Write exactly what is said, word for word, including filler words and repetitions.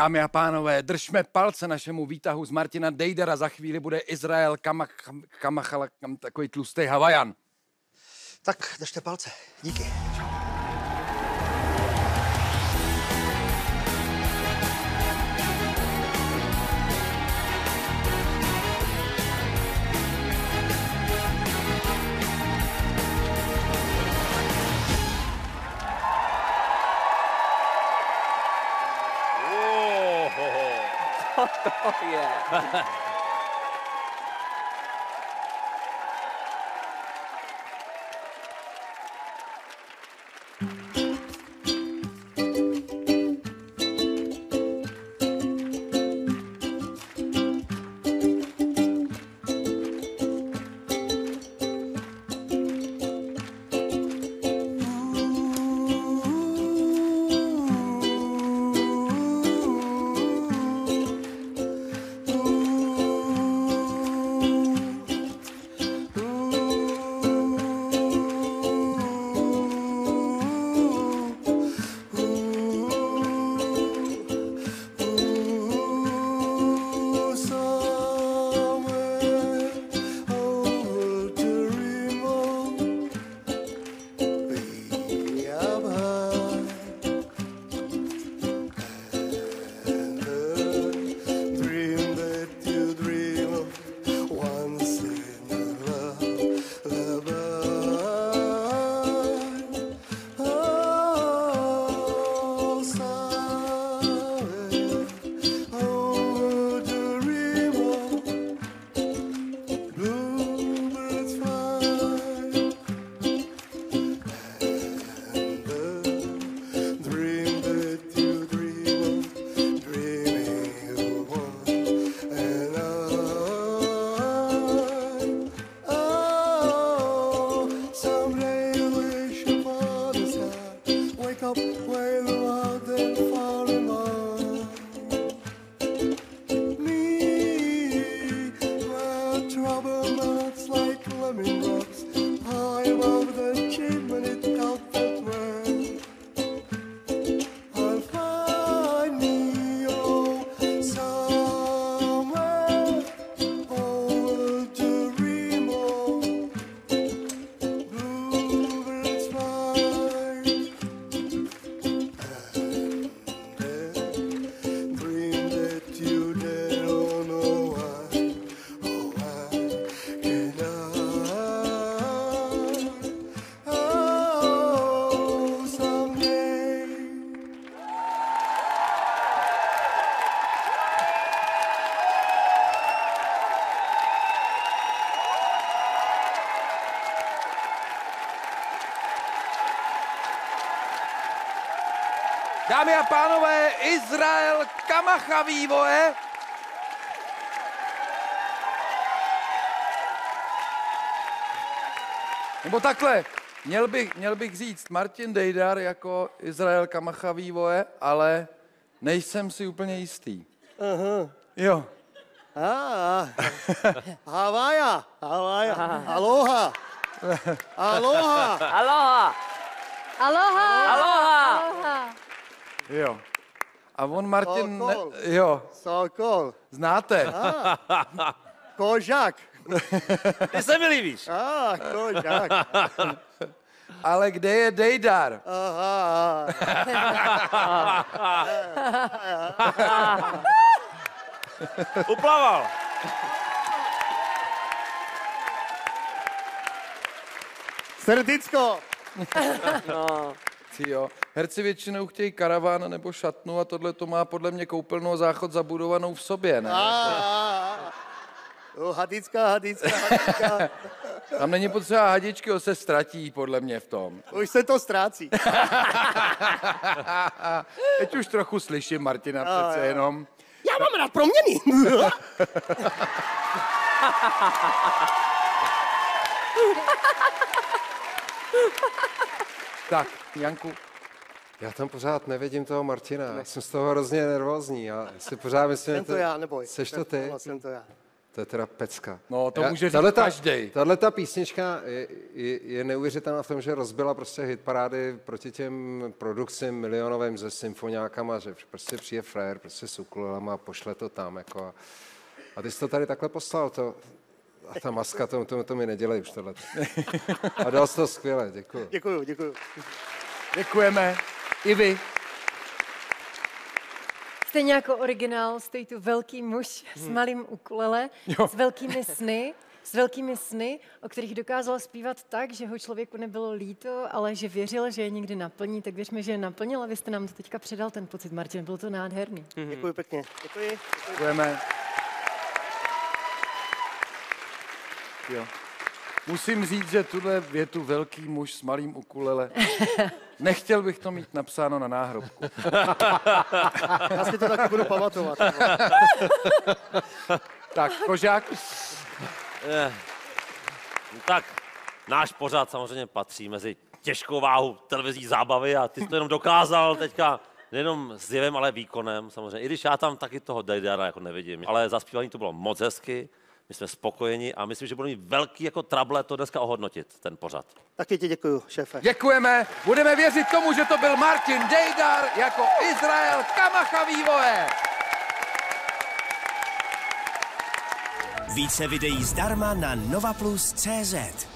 Dámy a pánové, držme palce našemu výtahu z Martina Dejdara. Za chvíli bude Izrael Kamakawiwoʻole, takový tlustý Havajan. Tak, držte palce. Díky. Oh, yeah. Dámy a pánové, Izrael Kamakawiwoʻole. Nebo takhle, měl bych, měl bych říct Martin Dejdar jako Izrael Kamakawiwoʻole, ale nejsem si úplně jistý. Aha. Jo. Ah. Havaja, havaja, aloha, aloha, aloha, aloha, aloha. Jo. A on Martin... Sokol. Ne... Jo. Sokol. Znáte. Ah. Kožák. Ty se mi líbíš. Ah, Kožák. Ale kde je Dejdar? Aha. Uplaval. Srdíčko. No. Jo. Herci většinou chtějí karaván nebo šatnu a tohle to má podle mě koupelnou záchod zabudovanou v sobě, ne? Hadická, hadická, hadická. Tam není potřeba hadičky, on se ztratí podle mě v tom. Už se to ztrácí. Teď už trochu slyším Martina přece jenom. Já mám rád proměny. Tak, Janku. Já tam pořád nevidím toho Martina, já jsem z toho hrozně nervózní. Já si pořád myslím, že to já, neboj. Seš to ty? Jsem to já. To je teda pecka. No, to já, může říct každej. Tahleta písnička je, je, je neuvěřitelná v tom, že rozbila prostě hitparády proti těm produkcím milionovým se symfoniákama, že prostě přijde frajer, prostě s ukulelama a pošle to tam, jako. A, a ty jsi to tady takhle poslal, to... A ta maska, to, to, to mi nedělej už tohle. A dal jsi to skvěle, děkuji. Děkuji, děkuji. Děkujeme. I vy. Stejně jako originál stojí tu velký muž s malým ukulele, jo. s velkými sny, s velkými sny, o kterých dokázal zpívat tak, že ho člověku nebylo líto, ale že věřil, že je někdy naplní, tak věřme, že je naplnil a vy jste nám to teďka předal, ten pocit, Martin, bylo to nádherný. Mm-hmm. Děkuji pěkně. Děkuji. Děkujeme. Jo. Musím říct, že tuhle větu velký muž s malým ukulele. Nechtěl bych to mít napsáno na náhrobku. Já si to taky budu pamatovat. Tak, Kožák. Tak, náš pořad samozřejmě patří mezi těžkou váhu televizní zábavy a ty jsi to jenom dokázal teďka nejenom s jevem, ale výkonem samozřejmě. I když já tam taky toho Dejdara jako nevidím, ale zaspívání to bylo moc hezky. My jsme spokojeni a myslím, že budeme mít velký jako trable to dneska ohodnotit, ten pořad. Taky ti děkuju, šéfe. Děkujeme, budeme věřit tomu, že to byl Martin Dejdar jako Izrael Kamakawiwoʻole. Více videí zdarma na nova plus tečka cé zet.